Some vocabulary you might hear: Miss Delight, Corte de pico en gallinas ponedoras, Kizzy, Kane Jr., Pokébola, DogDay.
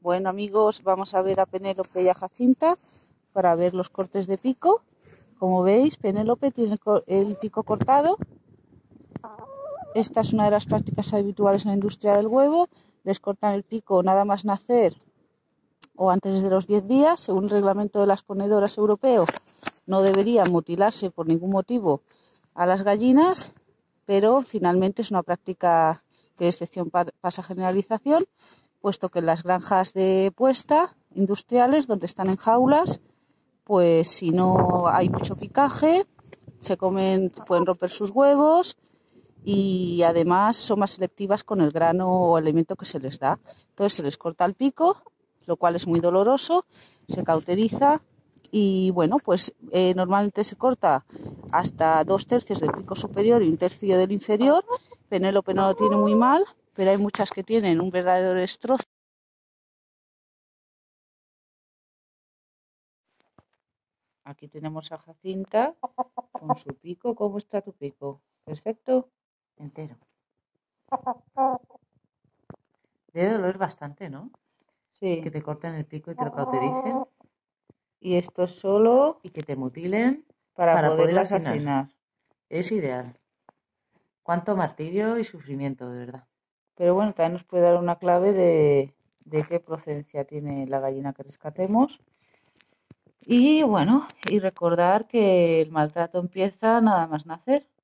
Bueno, amigos, vamos a ver a Penélope y a Jacinta para ver los cortes de pico. Como veis, Penélope tiene el pico cortado. Esta es una de las prácticas habituales en la industria del huevo. Les cortan el pico nada más nacer o antes de los 10 días. Según el reglamento de las ponedoras europeo, no deberían mutilarse por ningún motivo a las gallinas, pero finalmente es una práctica que de excepción pasa a generalización, puesto que en las granjas de puesta industriales, donde están en jaulas, pues si no hay mucho picaje, pueden romper sus huevos y además son más selectivas con el grano o alimento que se les da. Entonces se les corta el pico, lo cual es muy doloroso, se cauteriza y bueno, pues normalmente se corta hasta 2/3 del pico superior y 1/3 del inferior. Penélope no lo tiene muy mal, pero hay muchas que tienen un verdadero destrozo. Aquí tenemos a Jacinta con su pico. ¿Cómo está tu pico? Perfecto, entero. Debe doler bastante, ¿no? Sí. Que te corten el pico y te lo cautericen. Y esto solo... Y que te mutilen para poder asesinar. Es ideal. Cuánto martirio y sufrimiento, de verdad. Pero bueno, también nos puede dar una clave de qué procedencia tiene la gallina que rescatemos. Y bueno, y recordar que el maltrato empieza nada más nacer.